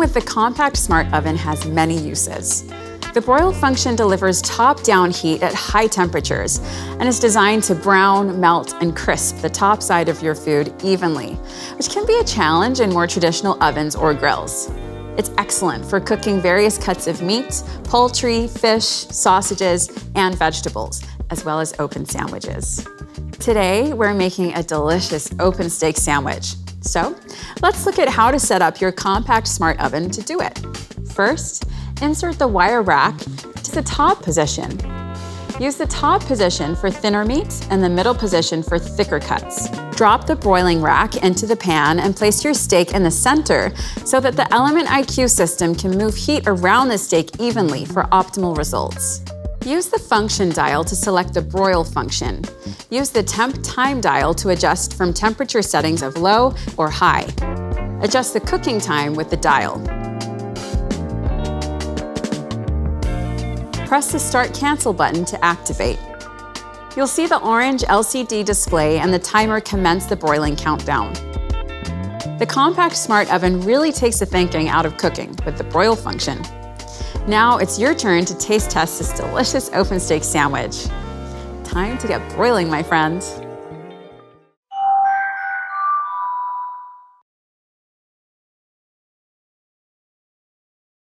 with the Compact Smart Oven has many uses. The broil function delivers top-down heat at high temperatures and is designed to brown, melt, and crisp the top side of your food evenly, which can be a challenge in more traditional ovens or grills. It's excellent for cooking various cuts of meat, poultry, fish, sausages, and vegetables, as well as open sandwiches. Today, we're making a delicious open steak sandwich. So, let's look at how to set up your compact smart oven to do it. First, insert the wire rack to the top position. Use the top position for thinner meat and the middle position for thicker cuts. Drop the broiling rack into the pan and place your steak in the center so that the Element IQ system can move heat around the steak evenly for optimal results. Use the function dial to select the broil function. Use the temp time dial to adjust from temperature settings of low or high. Adjust the cooking time with the dial. Press the Start Cancel button to activate. You'll see the orange LCD display and the timer commence the broiling countdown. The Compact Smart Oven really takes the thinking out of cooking with the broil function. Now it's your turn to taste test this delicious open steak sandwich. Time to get broiling, my friends.